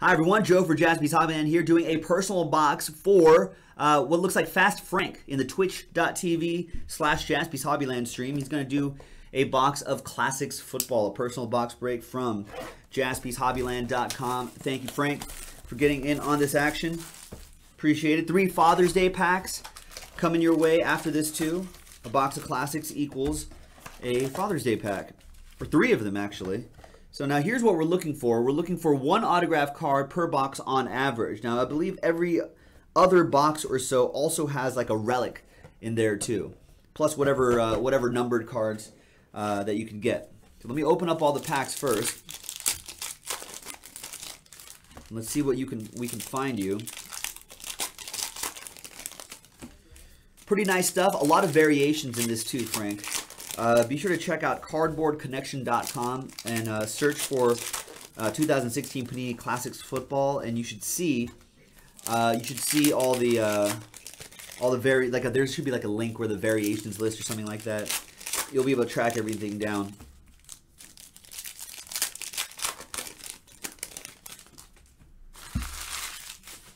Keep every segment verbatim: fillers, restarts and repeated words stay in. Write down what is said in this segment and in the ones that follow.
Hi everyone, Joe for Jaspy's Hobbyland here doing a personal box for uh, what looks like Fast Frank in the twitch.tv slash Jaspy's Hobbyland stream. He's going to do a box of Classics Football, a personal box break from Jaspys Hobbyland dot com. Thank you, Frank, for getting in on this action. Appreciate it. Three Father's Day packs coming your way after this too. A box of Classics equals a Father's Day pack, or three of them actually. So now here's what we're looking for. We're looking for one autograph card per box on average. Now I believe every other box or so also has like a relic in there too. Plus whatever uh, whatever numbered cards uh, that you can get. So let me open up all the packs first. Let's see what you can we can find you. Pretty nice stuff. A lot of variations in this too, Frank. Uh, be sure to check out cardboard connection dot com and uh, search for uh, two thousand sixteen Panini Classics Football, and you should see uh, you should see all the uh, all the very like a, there should be like a link where the variations list or something like that. You'll be able to track everything down.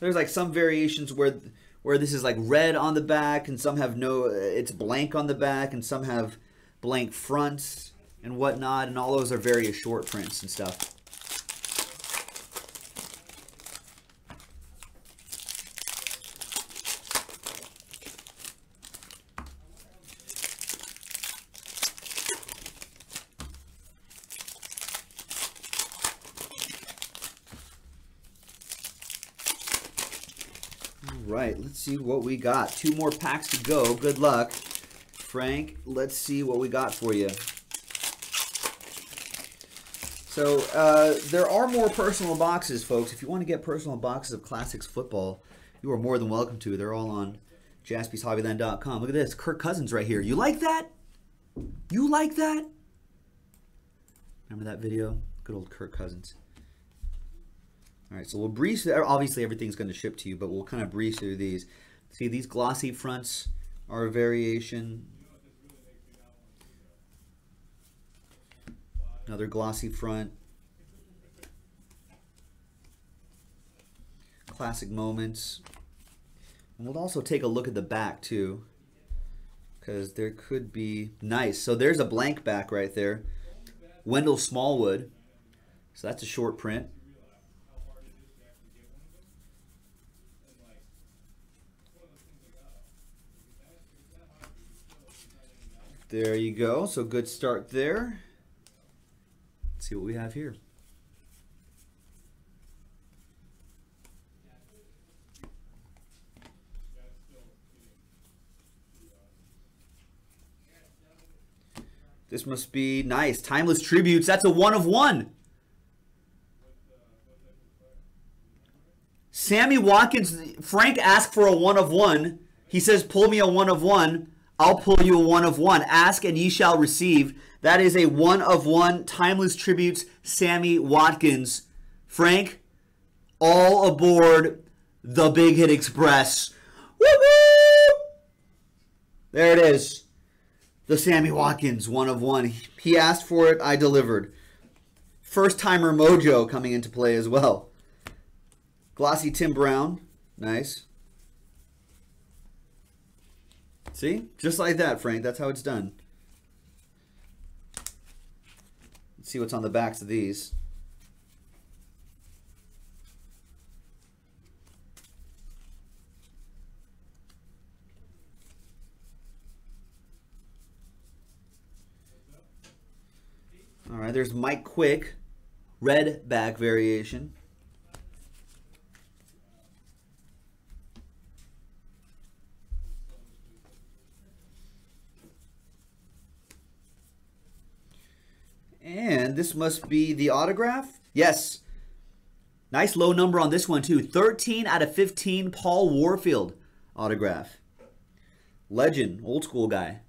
There's like some variations where where this is like red on the back, and some have no. It's blank on the back, and some have blank fronts and whatnot, and all those are various short prints and stuff. All right, let's see what we got. Two more packs to go. Good luck, Frank. Let's see what we got for you. So uh, there are more personal boxes, folks. If you want to get personal boxes of Classics Football, you are more than welcome to. They're all on Jaspys Hobbyland dot com. Look at this. Kirk Cousins right here. You like that? You like that? Remember that video? Good old Kirk Cousins. All right, so we'll breeze through. Obviously, everything's going to ship to you, but we'll kind of breeze through these. See, these glossy fronts are a variation. Another glossy front. Classic moments. And we'll also take a look at the back too, because there could be nice. So there's a blank back right there. Wendell Smallwood. So that's a short print. There you go. So good start there. Let's see what we have here. This must be nice. Timeless Tributes. That's a one of one. Sammy Watkins. Frank asked for a one of one. He says, pull me a one of one. I'll pull you a one of one. Ask and ye shall receive. That is a one of one. Timeless Tributes, Sammy Watkins. Frank, all aboard the Big Hit Express. Woo-hoo! There it is. The Sammy Watkins one of one. He asked for it. I delivered. First timer mojo coming into play as well. Glossy Tim Brown. Nice. See? Just like that, Frank. That's how it's done. Let's see what's on the backs of these. All right, there's Mike Quick. Red back variation. And this must be the autograph. Yes. Nice low number on this one, too. thirteen out of fifteen, Paul Warfield autograph. Legend, old school guy.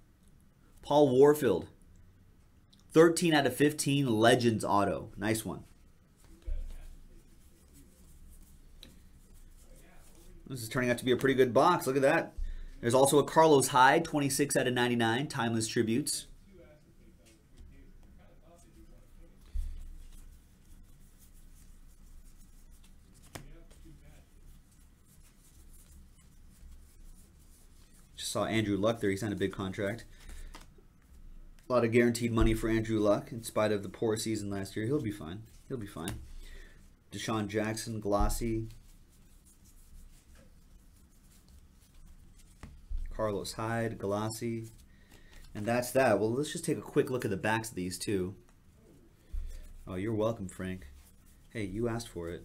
Paul Warfield. thirteen out of fifteen, Legends auto. Nice one. This is turning out to be a pretty good box. Look at that. There's also a Carlos Hyde, twenty-six out of ninety-nine, Timeless Tributes. saw Andrew Luck there. He signed a big contract. A lot of guaranteed money for Andrew Luck in spite of the poor season last year. He'll be fine. He'll be fine. Deshaun Jackson, glossy. Carlos Hyde, glossy. And that's that. Well, let's just take a quick look at the backs of these two. Oh, you're welcome, Frank. Hey, you asked for it.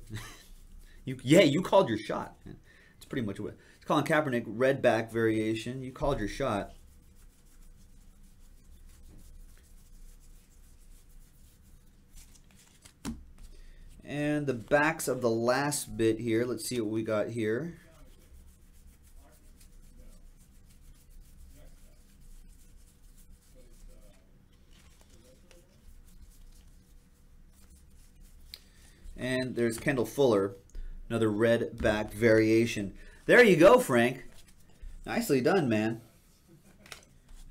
you Yeah, you called your shot. It's pretty much what it's Colin Kaepernick, red back variation. You called your shot. And the backs of the last bit here. Let's see what we got here. And there's Kendall Fuller, another red back variation. There you go, Frank. Nicely done, man.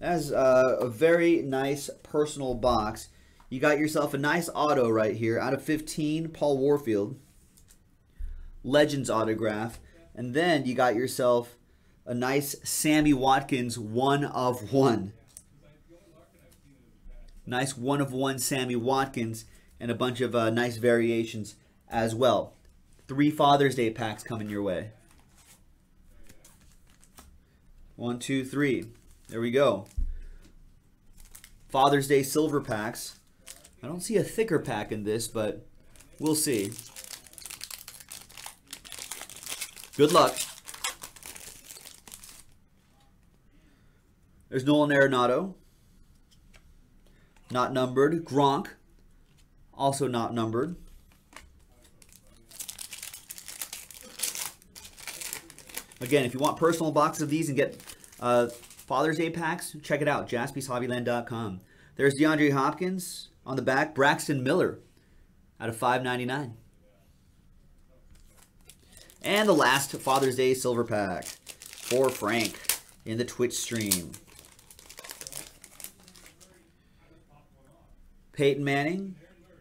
That's uh, a very nice personal box. You got yourself a nice auto right here. Out of fifteen, Paul Warfield. Legends autograph. And then you got yourself a nice Sammy Watkins one of one. Nice one of one Sammy Watkins. And a bunch of uh, nice variations as well. Three Father's Day packs coming your way. One, two, three. There we go. Father's Day silver packs. I don't see a thicker pack in this, but we'll see. Good luck. There's Nolan Arenado. Not numbered. Gronk. Also not numbered. Again, if you want personal boxes of these and get uh, Father's Day packs, check it out, Jaspy's Hobbyland dot com. There's DeAndre Hopkins on the back. Braxton Miller out of five ninety-nine. And the last Father's Day silver pack for Frank in the Twitch stream. Peyton Manning.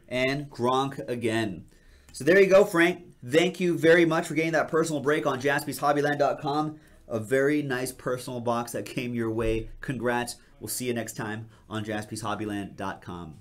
And Gronk again. So there you go, Frank. Thank you very much for getting that personal break on Jaspy's Hobbyland dot com. A very nice personal box that came your way. Congrats. We'll see you next time on Jaspy's Hobbyland dot com.